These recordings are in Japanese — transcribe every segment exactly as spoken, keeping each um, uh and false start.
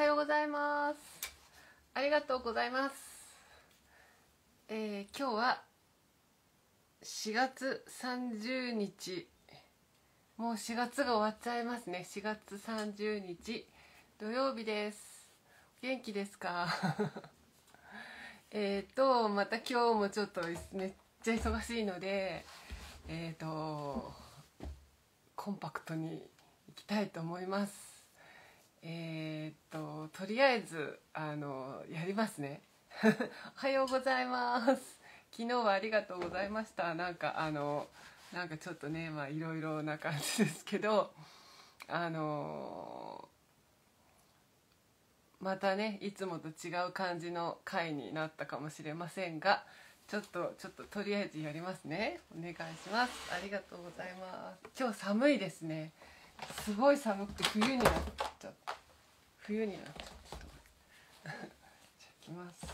はようございます。ありがとうございます。えー、今日はしがつさんじゅうにち、もうしがつが終わっちゃいますね。しがつさんじゅうにち土曜日です。元気ですか？えっとまた今日もちょっとめっちゃ忙しいので、えっとコンパクトにいきたいと思います。えっととりあえずあのやりますね。おはようございます。昨日はありがとうございました。なんかあの。なんかちょっとね、まあいろいろな感じですけど、あのー、またねいつもと違う感じの回になったかもしれませんが、ちょっとちょっととりあえずやりますね。お願いします。ありがとうございます。今日寒いですね。すごい寒くて冬になっちゃった冬になっちゃったじゃあきます。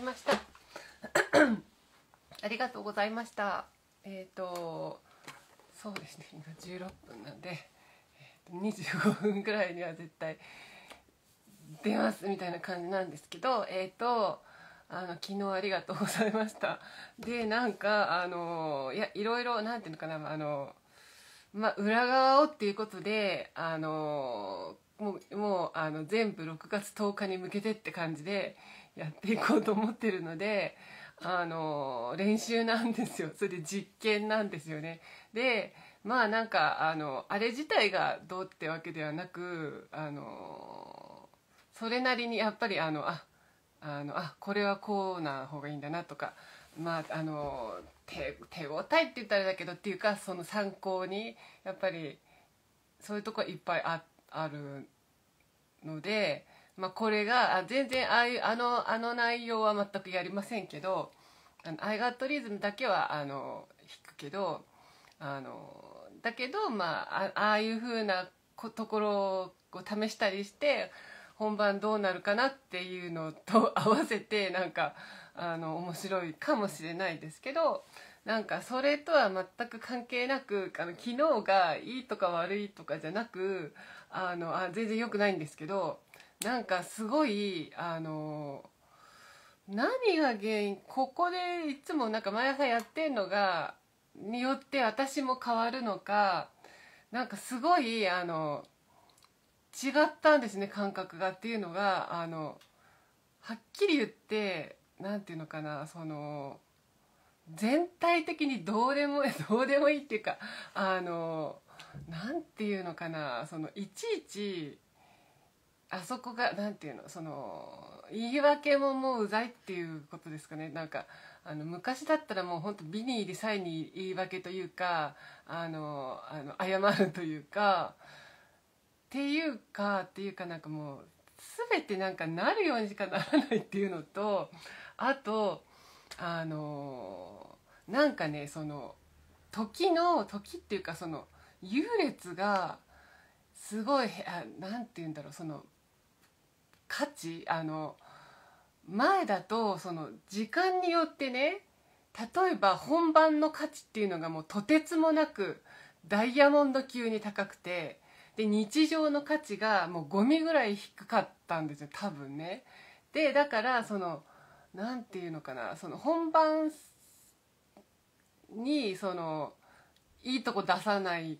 りましたありがとうございました。えっ、ー、とそうですね、今じゅうろっぷんなんで、えー、とにじゅうごふんぐらいには絶対出ますみたいな感じなんですけど、えっ、ー、とあの昨日ありがとうございました。でなんかあのいやいろいろなんていうのかな、あのまあ裏側をっていうことであのもう、もうあの全部ろくがつとおかに向けてって感じでやっていこうと思ってるので、あの練習なんですよ。それで実験なんですよね。でまあなんかあのあれ自体がどうってわけではなく、あのそれなりにやっぱりあのああのあこれはこうな方がいいんだなとか、まああの手手応えって言ったらだけどっていうか、その参考にやっぱりそういうとこいっぱいああるので、まあ、これがあ全然ああいうあのあの内容は全くやりませんけど、あのアイガットリズムだけはあの弾くけど、あのだけどまあああいう風なところを試したりして。本番どうなるかなっていうのと合わせてなんかあの面白いかもしれないですけど、なんかそれとは全く関係なく、あの昨日がいいとか悪いとかじゃなく、あのあ全然良くないんですけど、なんかすごいあの何が原因、ここでいつもなんか毎朝やってんのがによって私も変わるのか、なんかすごいあの。違ったんですね、感覚がっていうのがあのはっきり言って何て言うのかな、その全体的にどうでもどうでもいいっていうか、あの何て言うのかな、そのいちいちあそこが何て言うの、その言い訳ももううざいっていうことですかね。なんかあの昔だったらもうほんと美に入り際に言い訳というか、あのあの謝るというか。っていうかっていうかなんかもう全てなんかなるようにしかならないっていうのと、あとあのなんかね、その時の時っていうかその優劣がすごい何て言うんだろう、その価値、あの前だとその時間によってね、例えば本番の価値っていうのがもうとてつもなくダイヤモンド級に高くて。で日常の価値がもうゴミぐらい低かったんですよ、多分ね。でだからそのなんていうのかな、その本番にそのいいとこ出さない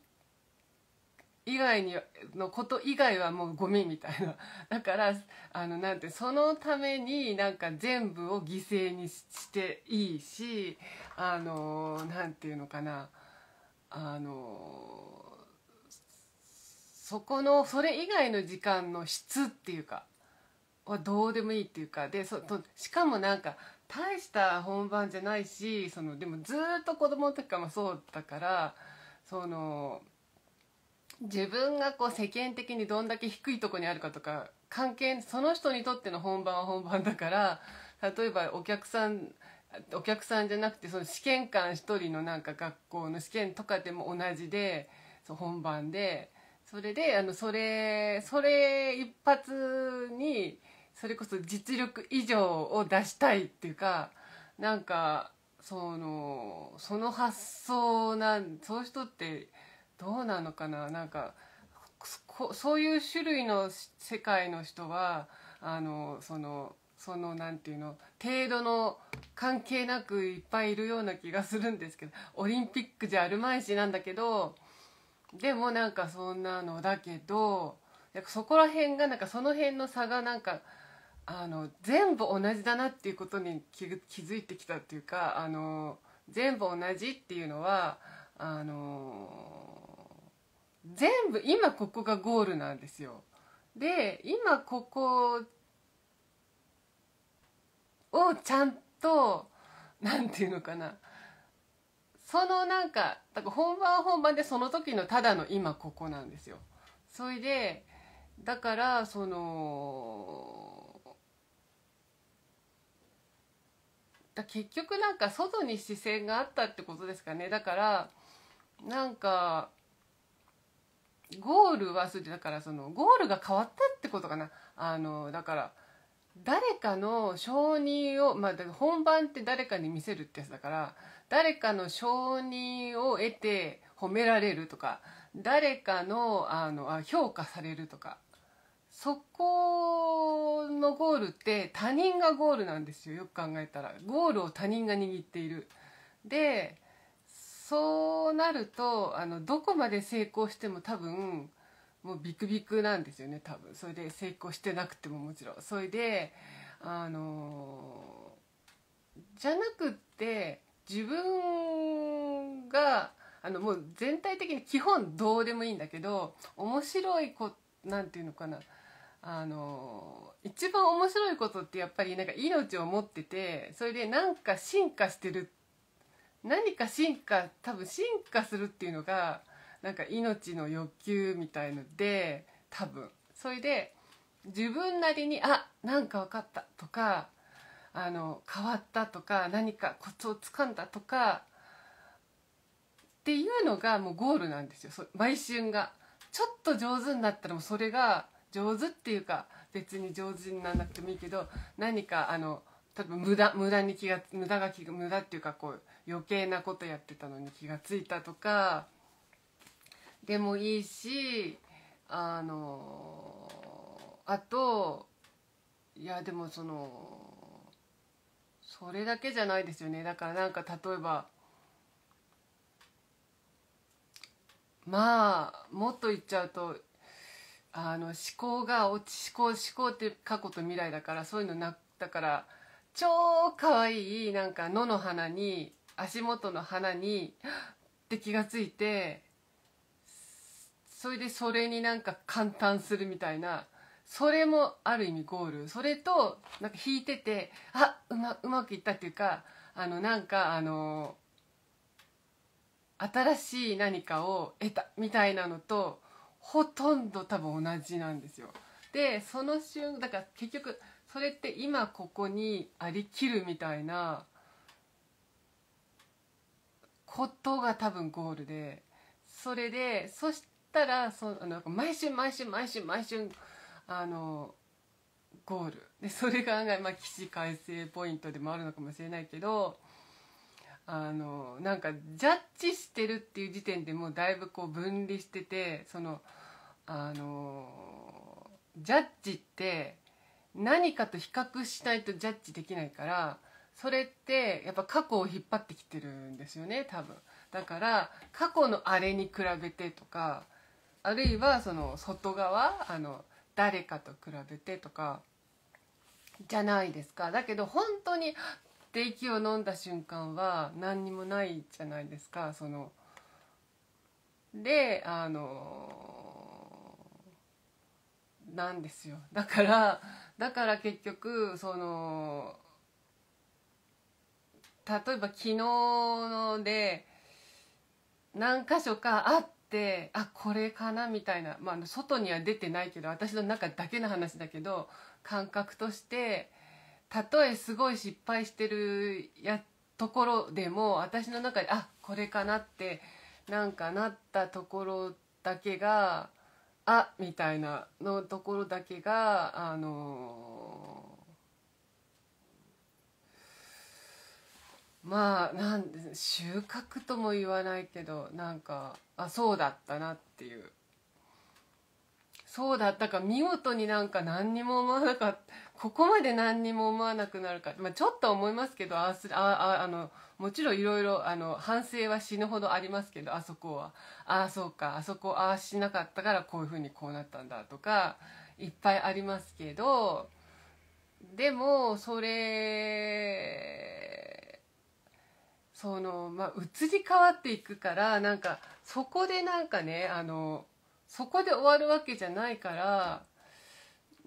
以外にのこと以外はもうゴミみたいな。だからあのなんてそのためになんか全部を犠牲にしていいし、あのなんていうのかな、あの。そこのそれ以外の時間の質っていうかはどうでもいいっていうかで、そとしかもなんか大した本番じゃないし、そのでもずっと子供の時からもそうだから、その自分がこう世間的にどんだけ低いとこにあるかとか関係、その人にとっての本番は本番だから、例えばお客さんお客さんじゃなくてその試験官一人のなんか学校の試験とかでも同じで、そう本番で。それであのそれそれ一発にそれこそ実力以上を出したいっていうか、なんかそのその発想なん、そういう人ってどうなのかな、なんかこそういう種類の世界の人はあのそのそのなんていうの程度の関係なくいっぱいいるような気がするんですけど、オリンピックじゃあるまいしなんだけど。でもなんかそんなのだけど、そこら辺がなんかその辺の差がなんかあの全部同じだなっていうことに 気, 気づいてきたっていうか、あの全部同じっていうのはあの全部今ここがゴールなんですよ。で今ここをちゃんとなんていうのかな、そのなんか、だから本番は本番でその時のただの今ここなんですよ。それでだからそのだ結局なんか外に視線があったってことですかね。だからなんかゴールはそれだからそのゴールが変わったってことかな。あのだから誰かの承認を、まあ、だから本番って誰かに見せるってやつだから、誰かの承認を得て褒められるとか、誰かの、あの評価されるとか、そこのゴールって他人がゴールなんですよ、よく考えたら。ゴールを他人が握っている。でそうなるとあのどこまで成功しても多分もうビクビクなんですよね、多分。それで成功してなくてももちろん。それであのじゃなくって自分があのもう全体的に基本どうでもいいんだけど、面白いことなんていうのかな、あの一番面白いことってやっぱりなんか命を持ってて、それで何か進化してる、何か進化、多分進化するっていうのがなんか命の欲求みたいので、多分それで自分なりにあなんか分かったとか、あの変わったとか、何かコツをつかんだとかっていうのがもうゴールなんですよ、毎瞬が。ちょっと上手になったらもうそれが上手っていうか、別に上手にならなくてもいいけど、何かあの多分無駄無駄に気が無駄が気が無駄っていうか、こう余計なことやってたのに気がついたとかでもいいし、あのあといやでもそのそれだけじゃないですよね。だからなんか例えば。まあもっと言っちゃうとあの思考が思考思考って過去と未来だから、そういうのなだから超かわいいなんか野の花に足元の花にって気がついて、それでそれになんか感嘆するみたいな、それもある意味ゴール。それとなんか弾いててあう ま, うまくいったっていうか、あのなんかあの。新しい何かを得たみたいなのとほとんど多分同じなんですよ。でその瞬だから結局それって今ここにありきるみたいなことが多分ゴールで、それでそしたらそのなんか毎週毎週毎週毎週あのゴールで、それがまあ起死回生ポイントでもあるのかもしれないけど。あのなんかジャッジしてるっていう時点でもうだいぶこう分離してて、そのあのジャッジって何かと比較しないとジャッジできないから、それってやっぱ過去を引っ張ってきてるんですよね、多分。だから過去のあれに比べてとか、あるいはその外側あの誰かと比べてとかじゃないですか。だけど本当にで息を飲んだ瞬間は何にもないじゃないですか。そのであのなんですよ。だからだから結局その例えば昨日ので何箇所かあって、あこれかなみたいな、まあ、外には出てないけど私の中だけの話だけど、感覚として。たとえすごい失敗してるやところでも私の中であこれかなってなんかなったところだけがあみたいなのところだけがあのー、まあなん収穫とも言わないけど、なんかあそうだったなっていう、そうだったか見事になんか何にも思わなかった、ここまで何にも思わなくなるか、まあ、ちょっと思いますけど、あああのもちろんいろいろ反省は死ぬほどありますけど、あそこはああそうかあそこああしなかったからこういうふうにこうなったんだとかいっぱいありますけど、でもそれそのまあ移り変わっていくから、なんかそこでなんかねあのそこで終わるわけじゃないから、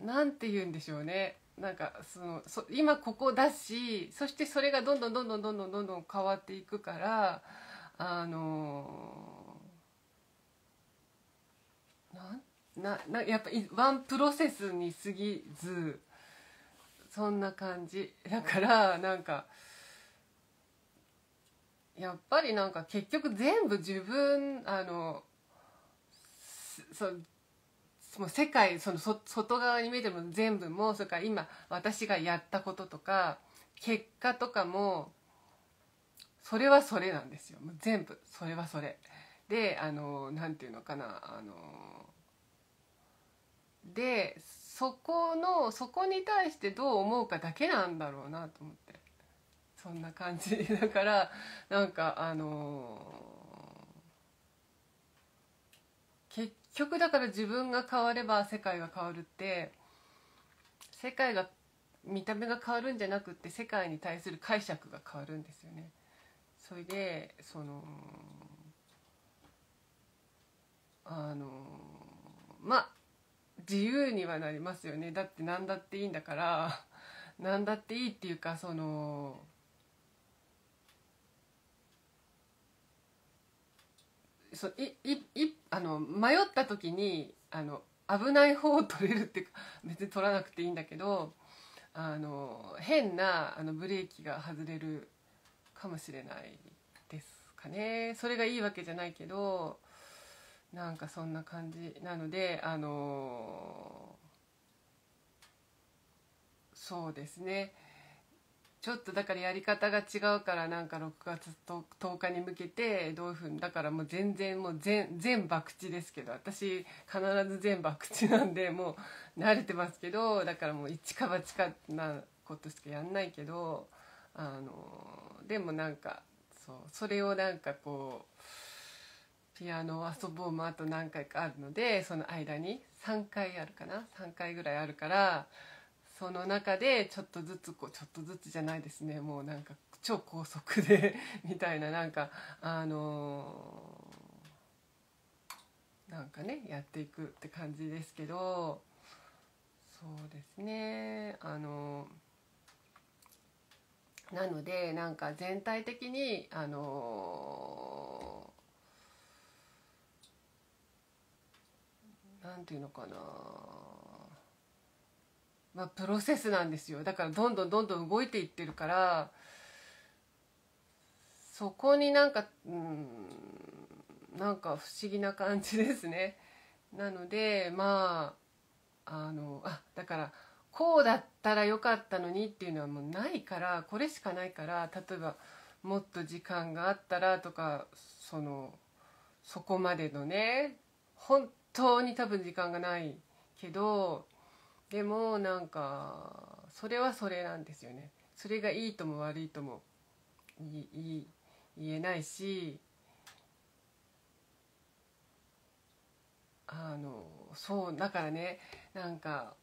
なんて言うんでしょうね、なんかそのそ今ここだし、そしてそれがどんどんどんどんどんどんどんどん変わっていくから、あのー、なななやっぱりワンプロセスに過ぎず、そんな感じだから、なんかやっぱりなんか結局全部自分あのそうもう世界、そのそ外側に見えてるもの全部も、それから今私がやったこととか結果とかも、それはそれなんですよ。もう全部それはそれで、あのなんていうのかな、あのでそこのそこに対してどう思うかだけなんだろうなと思って、そんな感じだから、なんかあの結局だから自分が変われば世界が変わるって、世界が見た目が変わるんじゃなくって、世界に対する解釈が変わるんですよね。それでそのあのまあ自由にはなりますよね。だって何だっていいんだから、何だっていいっていうか、そのそいいいあの迷った時にあの危ない方を取れるっていうか、別に取らなくていいんだけど、あの変なあのブレーキが外れるかもしれないですかね。それがいいわけじゃないけど。なんかそんな感じなので、あのー、そうですね、ちょっとだからやり方が違うから、なんかろくがつとおかに向けてどういうふうに、だからもう全然もう 全, 全博打ですけど、私必ず全博打なんでもう慣れてますけど、だからもう一か八かなことしかやんないけど、あのー、でもなんか そうそれをなんかこう。ピアノを遊ぼうもあと何回かあるので、その間にさんかいあるかな、さんかいぐらいあるから、その中でちょっとずつこう、ちょっとずつじゃないですね、もうなんか超高速でみたいな、なんかあのー、なんかねやっていくって感じですけど、そうですね、あのー、なのでなんか全体的にあのーなんていうのかな、まあプロセスなんですよ。だからどんどんどんどん動いていってるから、そこになんか、うん、なんか不思議な感じですね。なのでまああのあだからこうだったらよかったのにっていうのはもうないから、これしかないから、例えばもっと時間があったらとか、そのそこまでのね、本当本当に多分時間がないけど、でもなんかそれはそれなんですよね。それがいいとも悪いとも言えないし、あのそうだからね、なんか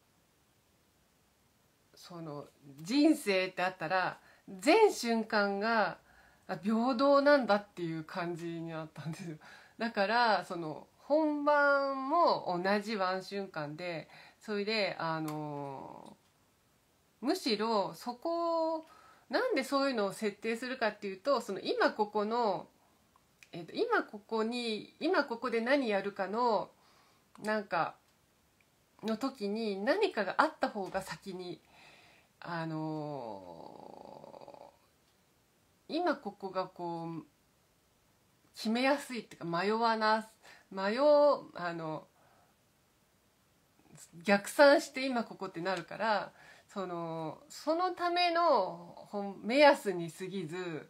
その人生ってあったら全瞬間が平等なんだっていう感じになったんですよ。だからその本番も同じワン瞬間で、それであのむしろそこをなんでそういうのを設定するかっていうと、その今ここの、えっと、今ここに今ここで何やるかのなんかの時に何かがあった方が先にあの今ここがこう決めやすいっていうか、迷わな迷うあの逆算して今ここってなるから、そのそのための目安に過ぎず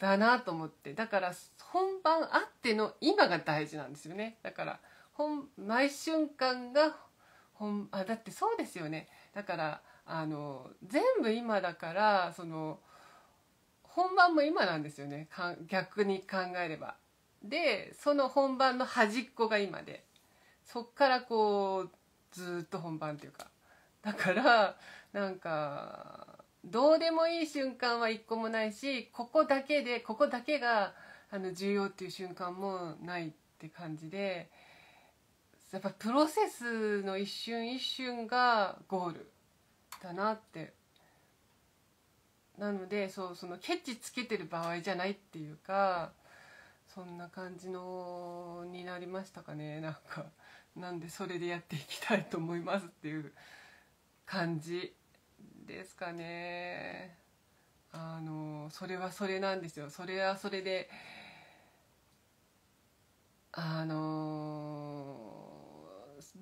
だなと思って、だから本番あっての今が大事なんですよね。だから本毎瞬間が本あだってそうですよね。だからあの全部今だから、その本番も今なんですよね、逆に考えれば。でその本番の端っこが今で、そっからこうずっと本番っていうか、だからなんかどうでもいい瞬間は一個もないし、ここだけでここだけがあの重要っていう瞬間もないって感じで、やっぱプロセスの一瞬一瞬がゴールだなって。なのでそうそのケチつけてる場合じゃないっていうか。そんな感じのになりましたかね。なんかなんでそれでやっていきたいと思いますっていう感じですかね。あのそれはそれなんですよ。それはそれであの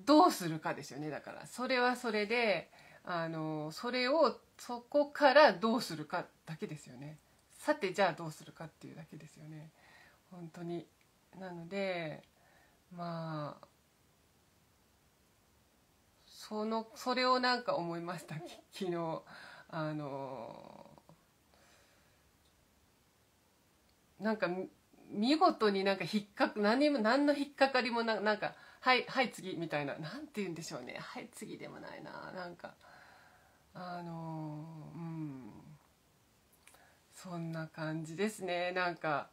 どうするかですよね。だからそれはそれで、あのそれをそこからどうするかだけですよね。さてじゃあどうするかっていうだけですよね、本当に。なのでまあそのそれをなんか思いました、昨日。あのなんか見事になんか引っかか何も何の引っかかりもななんかはいはい次みたいな、なんて言うんでしょうね、はい次でもないな、なんかあのうんそんな感じですね。なんか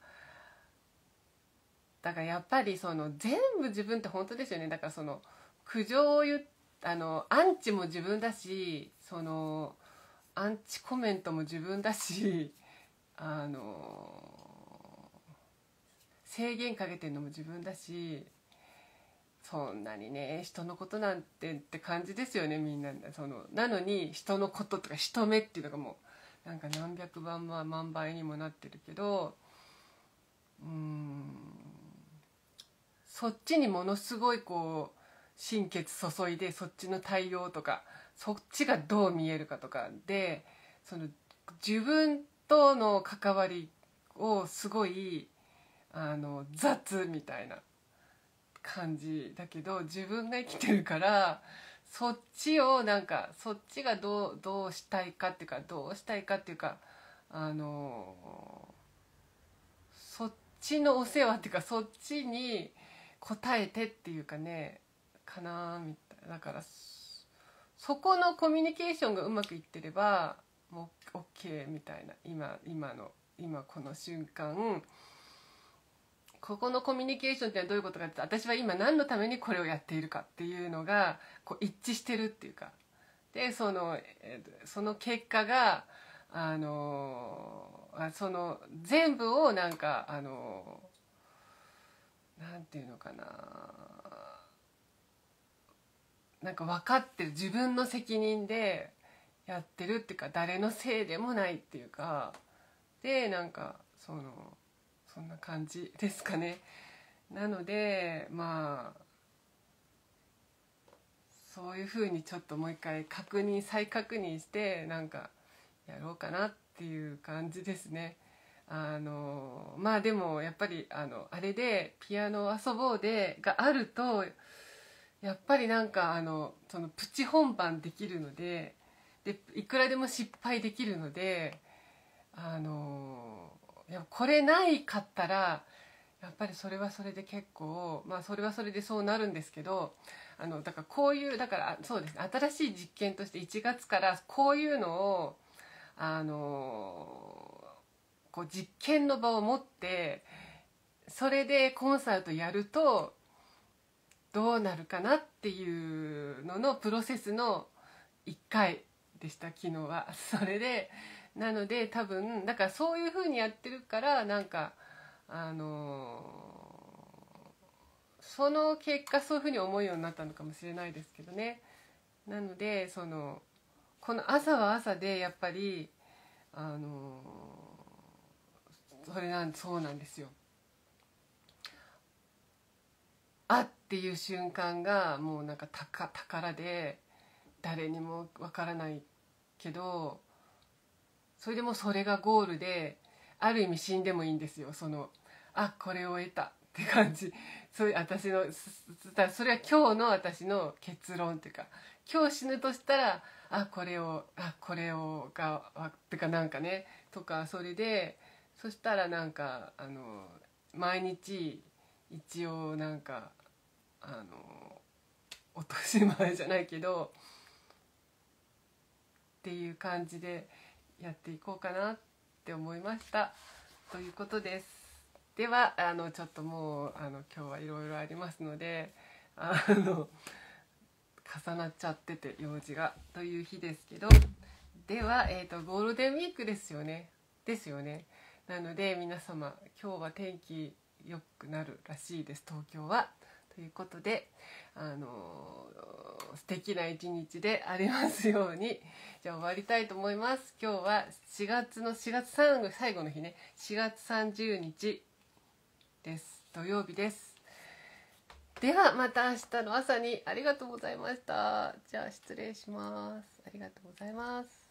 だからやっぱりその全部自分って本当ですよね。だからその苦情を言ってあのアンチも自分だし、そのアンチコメントも自分だし、あの制限かけてるのも自分だし、そんなにね人のことなんてって感じですよね、みんな。そのなのに人のこととか人目っていうのがもうなんか何百万も万倍にもなってるけど、うーんそっちにものすごいこう心血注いで、そっちの対応とかそっちがどう見えるかとかで、その自分との関わりをすごいあの雑みたいな感じだけど、自分が生きてるからそっちをなんかそっちがどうどうしたいかっていうかどうしたいかっていうかあのそっちのお世話っていうかそっちに応えてっていうかねかなみたいな。だからそこのコミュニケーションがうまくいってればもう OK みたいな、今今の今この瞬間ここのコミュニケーションってのはどういうことかって、私は今何のためにこれをやっているかっていうのがこう一致してるっていうかで、そのその結果があのその全部をなんかあのなんていうのかななんか分かってる自分の責任でやってるっていうか誰のせいでもないっていうかで、なんかそのそんな感じですかね。なのでまあそういうふうにちょっともう一回確認再確認してなんかやろうかなっていう感じですね。あのまあでもやっぱりあのあれでピアノ遊ぼうでがあるとやっぱりなんかあのそのプチ本番できるので、でいくらでも失敗できるので、あのいやこれないかったらやっぱりそれはそれで結構まあそれはそれでそうなるんですけど、あのだからこういうだからそうですね、新しい実験としていちがつからこういうのをあのこう実験の場を持ってそれでコンサートやるとどうなるかなっていうののプロセスのいっかいでした、昨日は。それでなので多分だからそういうふうにやってるからなんかあのー、その結果そういうふうに思うようになったのかもしれないですけどね。なのでそのこの朝は朝でやっぱりあのー、それなんそうなんですよ。あっていう瞬間がもうなんか宝で誰にもわからないけど、それでもそれがゴールである意味死んでもいいんですよ。そのあこれを得たって感じ、そういう私のそれは今日の私の結論っていうか、今日死ぬとしたらあこれをあこれをがってかなんかねとか、それでそしたらなんかあの毎日一応なんかあの落とし前じゃないけどっていう感じでやっていこうかなって思いましたということです。ではあのちょっともうあの今日はいろいろありますのであの重なっちゃってて用事がという日ですけど、では、えーと、ゴールデンウィークですよねですよね。なので皆様今日は天気良くなるらしいです、東京は。ということで、あのー、素敵な一日でありますように。じゃあ終わりたいと思います。今日はしがつのしがつ最後の日ね、しがつさんじゅうにちです。土曜日です。ではまた明日の朝に。ありがとうございました。じゃあ失礼します。ありがとうございます。